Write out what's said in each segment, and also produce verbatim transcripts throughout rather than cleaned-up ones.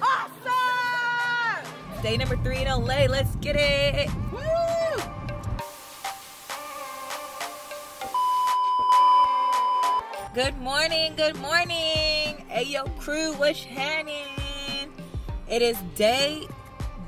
Awesome! Day number three in L A, let's get it! Woo! Good morning, good morning! Ayo crew, what's happening? It is day,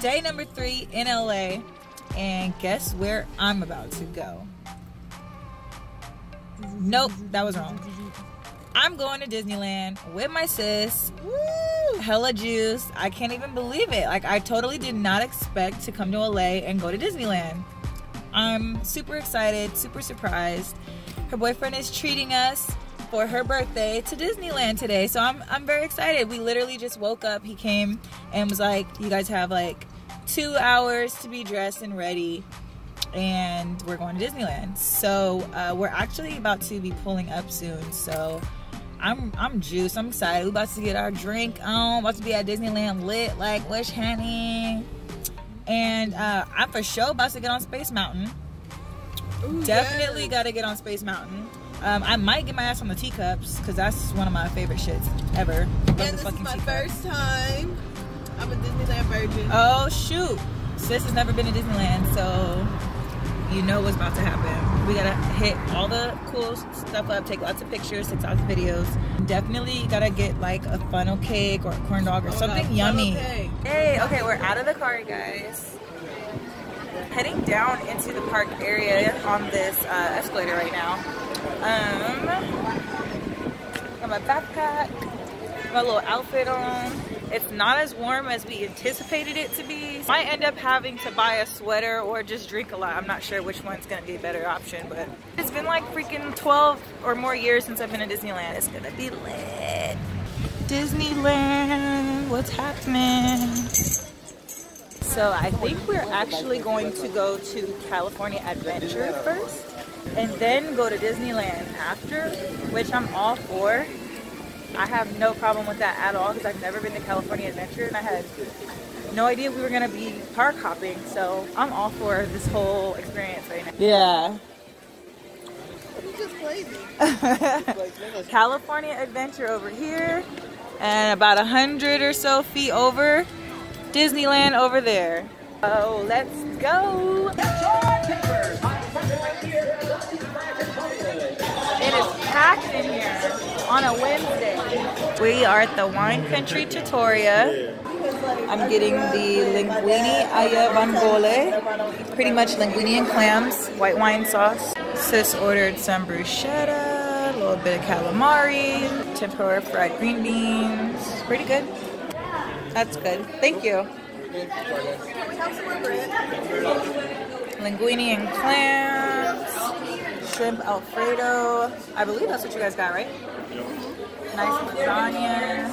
day number three in L A, and guess where I'm about to go? Nope, that was wrong. I'm going to Disneyland with my sis. Woo! Hella juice. I can't even believe it. Like, I totally did not expect to come to L A and go to Disneyland. I'm super excited, super surprised. Her boyfriend is treating us for her birthday to Disneyland today. So I'm, I'm very excited. We literally just woke up. He came and was like, you guys have like two hours to be dressed and ready, and we're going to Disneyland. So uh, we're actually about to be pulling up soon. So I'm I'm juiced. I'm excited. We're about to get our drink on. About to be at Disneyland lit like wish honey. And uh, I'm for sure about to get on Space Mountain. Ooh, definitely yes. Gotta get on Space Mountain. Um, I might get my ass on the teacups because that's one of my favorite shits ever. And this is my first time. I'm a Disneyland virgin. Oh shoot. Sis has never been to Disneyland, so you know what's about to happen. We gotta hit all the cool stuff up, take lots of pictures, take lots of videos. Definitely gotta get like a funnel cake or a corn dog or oh, something God. Yummy. Hey, okay. okay, we're out of the car, guys. Heading down into the park area on this uh, escalator right now. Um, got my backpack, my little outfit on. It's not as warm as we anticipated it to be. Might end up having to buy a sweater or just drink a lot. I'm not sure which one's gonna be a better option, but it's been like freaking twelve or more years since I've been to Disneyland. It's gonna be lit. Disneyland, what's happening? So I think we're actually going to go to California Adventure first and then go to Disneyland after, which I'm all for. I have no problem with that at all because I've never been to California Adventure and I had no idea we were going to be park hopping, so I'm all for this whole experience right now. Yeah. It's just crazy. California Adventure over here and about a hundred or so feet over, Disneyland over there. Oh, let's go! It is packed in here. On a Wednesday. We are at the Wine Country Trattoria. I'm getting the linguine alla vongole, pretty much linguine and clams, white wine sauce. Sis ordered some bruschetta, a little bit of calamari, tempura fried green beans. Pretty good. That's good. Thank you. Linguine and clams, shrimp alfredo. I believe that's what you guys got, right? Nice lasagna.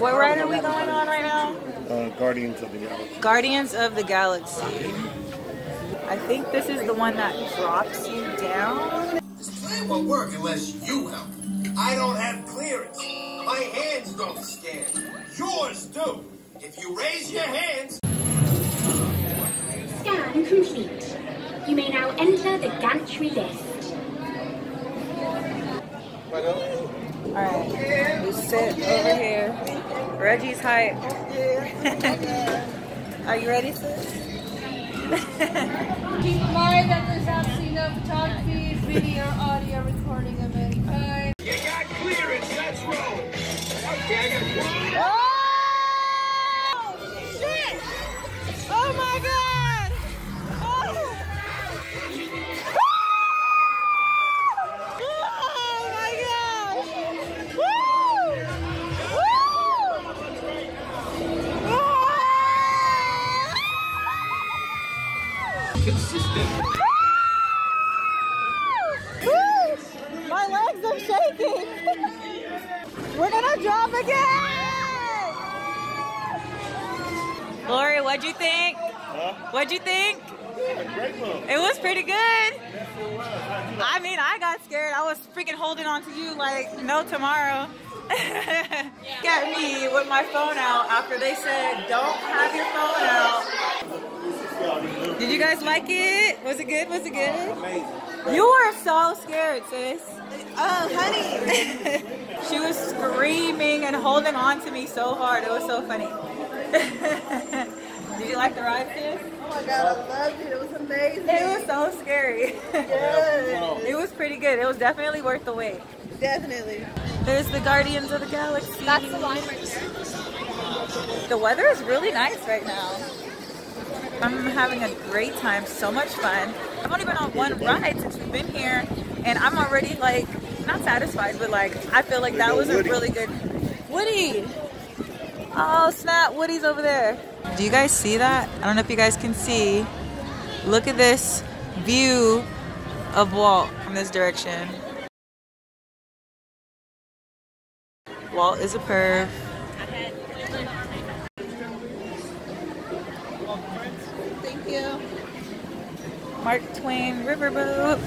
What ride are we going on right now? Uh, Guardians of the Galaxy. Guardians of the Galaxy. I think this is the one that drops you down. This plan won't work unless you help. I don't have clearance. My hands don't scan. Yours do. If you raise your hands. Scan complete. You may now enter the gantry list. Alright, we sit over here. Reggie's hype. Are you ready, sis? Keep in mind that there's absolutely no photography, video, audio recording of any kind. You got clearance, let's roll! Okay, I got one. Oh! Shit! Oh my god! Oh! Consistent. My legs are shaking. We're gonna drop again. Lori, what'd you think? Huh? What'd you think? It was pretty good. I mean, I got scared. I was freaking holding on to you like no tomorrow. Got me with my phone out after they said don't have your phone out. Did you guys like it? Was it good? Was it good? You were so scared, sis. Oh, honey. She was screaming and holding on to me so hard. It was so funny. Did you like the ride, sis? Oh my God, I loved it. It was amazing. It was so scary. Yes. It was pretty good. It was definitely worth the wait. Definitely. There's the Guardians of the Galaxy. That's the line right there. The weather is really nice right now. I'm having a great time, so much fun. I've only been on one ride since we've been here, and I'm already like, not satisfied, but like, I feel like that was a really good, Woody! Oh snap, Woody's over there. Do you guys see that? I don't know if you guys can see. Look at this view of Walt from this direction. Walt is a perv. Thank you. Mark Twain riverboat.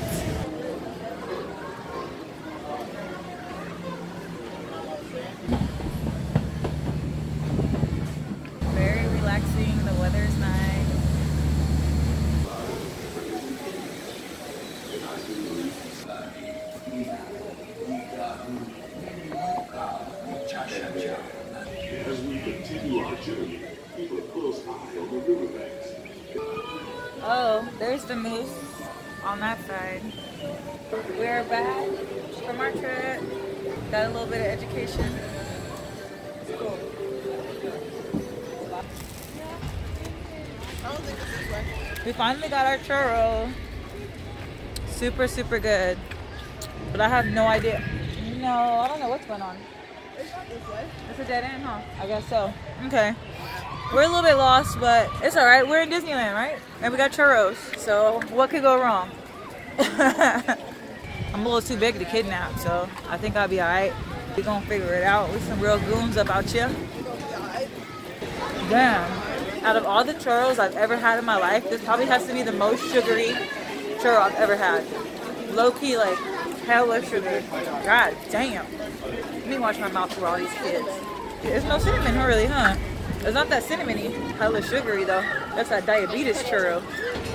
Very relaxing. The weather is nice. As we continue our journey, keep a close eye on the riverbanks. Oh, there's the moose on that side. We're back from our trip. Got a little bit of education. It's cool. We finally got our churro. Super, super good. But I have no idea. No, I don't know what's going on. It's not this way. It's a dead end, huh? I guess so. Okay. We're a little bit lost, but it's all right. We're in Disneyland, right? And we got churros, so what could go wrong? I'm a little too big to kidnap, so I think I'll be all right. We're gonna figure it out. We some real goons up out here. Damn. Out of all the churros I've ever had in my life, this probably has to be the most sugary churro I've ever had. Low-key, like, hella sugar. God damn. Let me watch my mouth for all these kids. There's no cinnamon, really, huh? It's not that cinnamony, hella sugary though. That's that diabetes churro.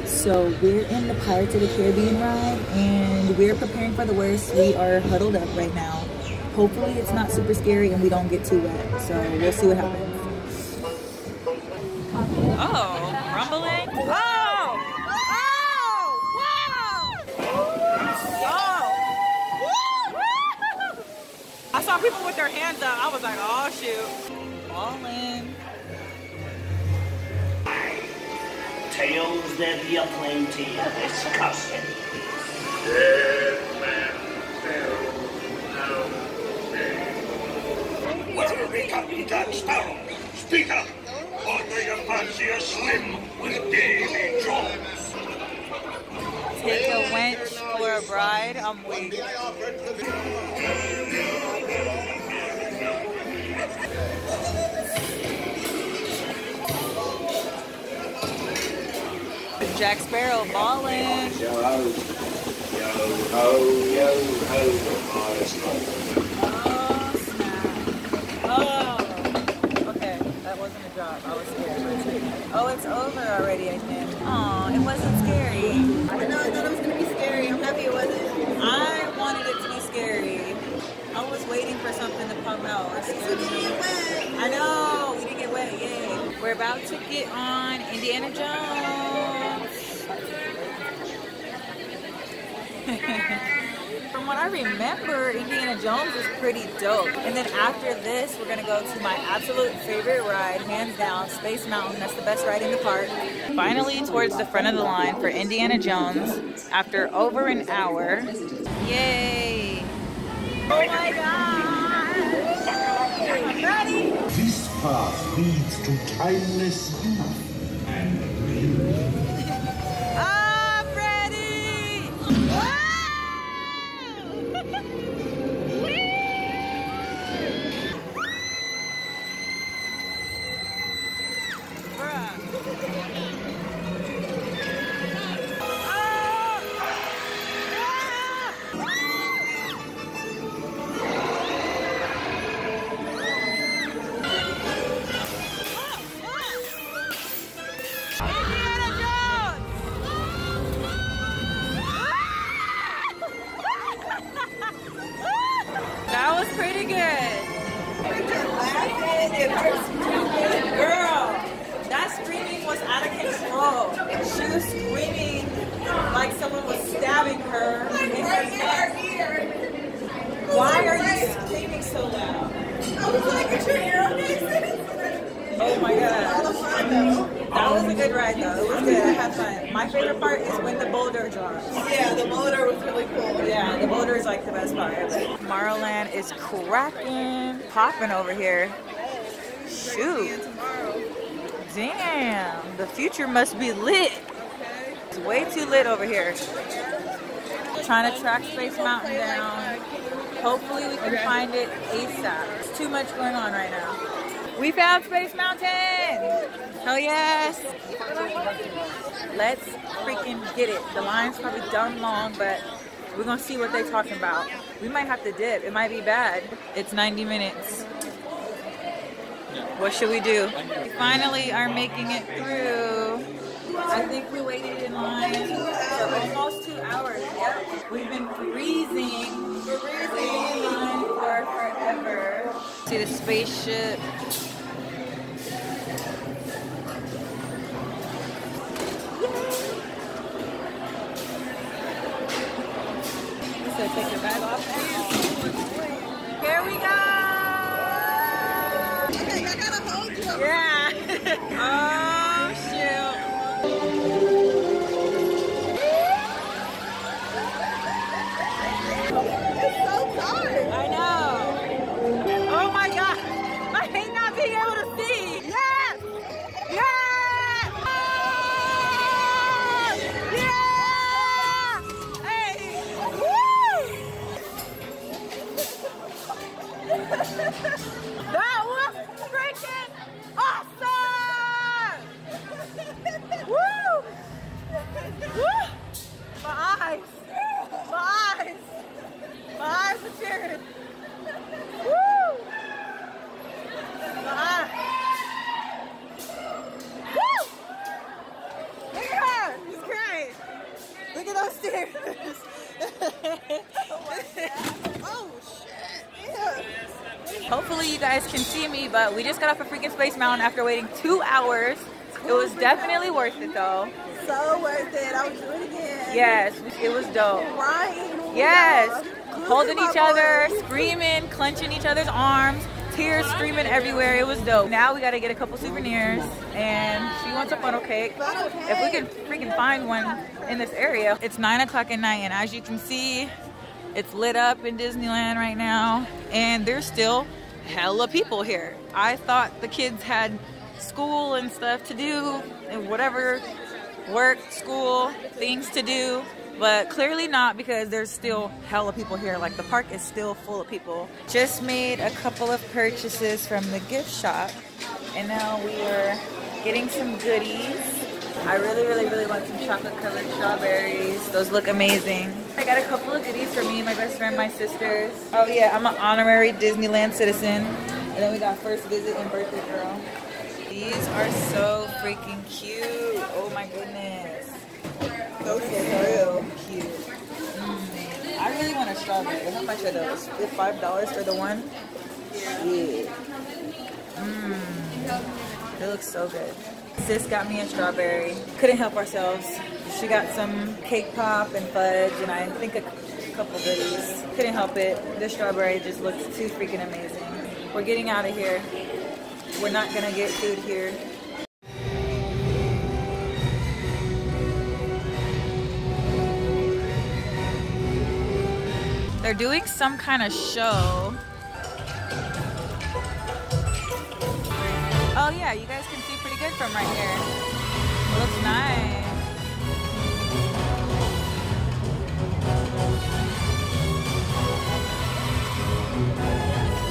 So we're in the Pirates of the Caribbean ride and we're preparing for the worst. We are huddled up right now. Hopefully it's not super scary and we don't get too wet. So we'll see what happens. Oh, rumbling? Oh! Oh! Wow! Oh! Woo! I saw people with their hands up. I was like, oh shoot. All in. Tales that the airplane team discussing. Dead man fell down. Whether we got you Jack Sparrow, speak up, or do you fancy a slim with Davy Jones? Take a wench for a bride, I'm weak. Jack Sparrow ballin'. Yo ho, yo ho, yo ho, oh snap. Oh, okay, that wasn't a drop. I was scared for a second. Oh, it's over already, I think. Aw, it wasn't scary. I didn't know, I thought it was gonna be scary. I'm happy it wasn't. I wanted it to be scary. I was waiting for something to pop out. We didn't get wet. I know, we didn't get wet, yay. We're about to get on Indiana Jones. From what I remember, Indiana Jones is pretty dope. And then after this, we're gonna go to my absolute favorite ride, hands down, Space Mountain. That's the best ride in the park. Finally towards the front of the line for Indiana Jones after over an hour. Yay! Oh my God! This path leads to timeless youth and real. it hurts me. Girl, that screaming was out of control. She was screaming like someone was stabbing her in her neck. Why are you screaming so loud? I was like, it's your ear. Oh my god. That was a good ride though. It was good. I had fun. My favorite part is when the boulder drops. Yeah, the boulder was really cool. Yeah, the boulder is like the best part. Tomorrowland is cracking, popping over here. Shoot. Damn, the future must be lit. It's way too lit over here. Trying to track Space Mountain down. Hopefully we can find it ASAP. There's too much going on right now. We found Space Mountain! Hell yes! Let's freaking get it. The line's probably dumb long, but we're gonna see what they're talking about. We might have to dip. It might be bad. It's ninety minutes. What should we do? We finally are making it through. I think we waited in line for almost two hours. Yep. We've been freezing. We're freezing in line for forever. See the spaceship. So take your bag off. Here we go! Okay, I gotta hold you. Yeah. Oh, shoot. It's so dark. I know. Oh my god. I hate not being able to see. Yes! Yes! Hopefully you guys can see me, but we just got off a freaking Space Mountain after waiting two hours. It was definitely worth it though. So worth it. I would do it again. Yes, it was dope. Right. Yes. Holding each other, screaming, clenching each other's arms, tears screaming everywhere. It was dope. Now we gotta get a couple souvenirs, and she wants a funnel cake. If we can freaking find one in this area. It's nine o'clock at night, and as you can see, it's lit up in Disneyland right now, and there's still hella people here. I thought the kids had school and stuff to do and whatever, work, school, things to do, but clearly not, because there's still hella people here. Like, the park is still full of people. Just made a couple of purchases from the gift shop, and now we are getting some goodies. I really, really, really want some chocolate colored strawberries. Those look amazing. I got a couple of goodies for me, my best friend, my sisters. Oh yeah, I'm an honorary Disneyland citizen. And then we got first visit and birthday girl. These are so freaking cute. Oh my goodness. Those are so cute. Mm. I really want a strawberry. How much are those? five dollars for the one? Yeah. Mmm. They look so good. Sis got me a strawberry. Couldn't help ourselves. She got some cake pop and fudge, and I think a couple goodies. Couldn't help it. This strawberry just looks too freaking amazing. We're getting out of here. We're not gonna get food here. They're doing some kind of show. Oh yeah, you guys can see pretty good from right here. It looks nice.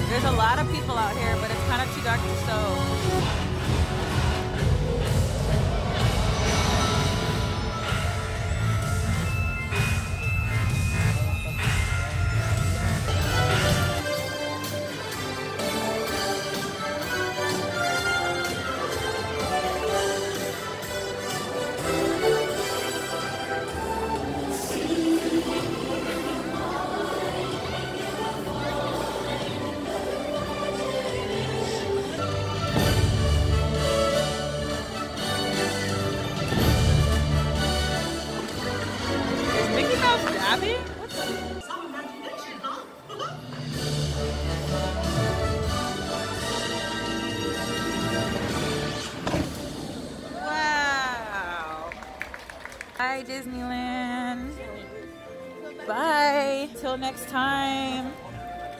There's a lot of people out here, but it's kind of too dark to show. Bye, Disneyland. Bye. Till next time.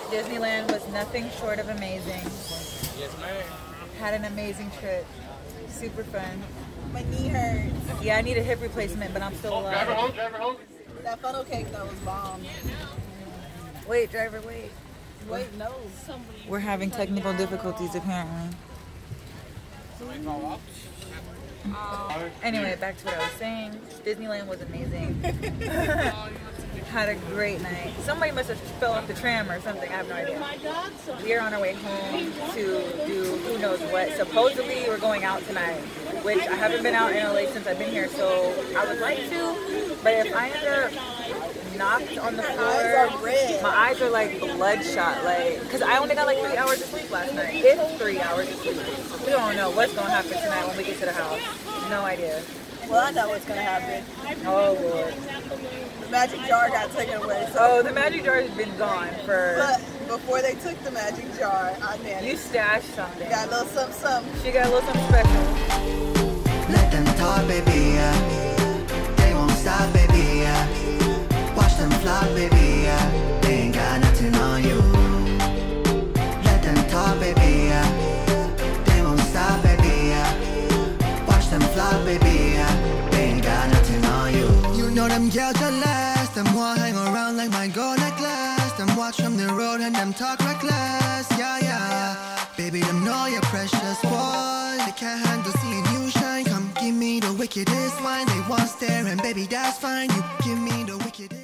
Disneyland was nothing short of amazing. Yes, ma'am. Had an amazing trip. Super fun. My knee hurts. Yeah, I need a hip replacement, but I'm still alive. Driver home, driver home. That funnel cake though was bomb. Wait, driver, wait. Wait, no. We're having technical difficulties apparently. Anyway, back to what I was saying. Disneyland was amazing. Had a great night. Somebody must have fell off the tram or something. I have no idea. We are on our way home to do who knows what. Supposedly we're going out tonight, which I haven't been out in L A since I've been here, so I would like to. But if I end up knocked on the floor, my eyes are like bloodshot, like, because I only got like three hours of sleep last night. It's three hours of sleep. We don't know what's going to happen tonight when we get to the house. No idea. Well, I know what's going to happen. Oh, Lord. The magic jar got taken away. So. Oh, the magic jar has been gone for... But before they took the magic jar, I managed. You stashed something. Got a little something, something. She got a little something special. Let them talk, baby, yeah. They won't stop, baby, yeah. Watch them flop, baby, yeah. They ain't got nothing on you. Let them talk, baby, yeah. They won't stop, baby, yeah. Watch them flop, baby, yeah. They ain't got nothing on you. You know them girls that last. Them who hang around like my gold necklace. Them watch from the road and them talk reckless. Yeah, yeah. Baby, them know you're precious, boy. They can't handle seeing you shine. Come give me the wickedest wine. They want stare and baby, that's fine. You give me the wickedest.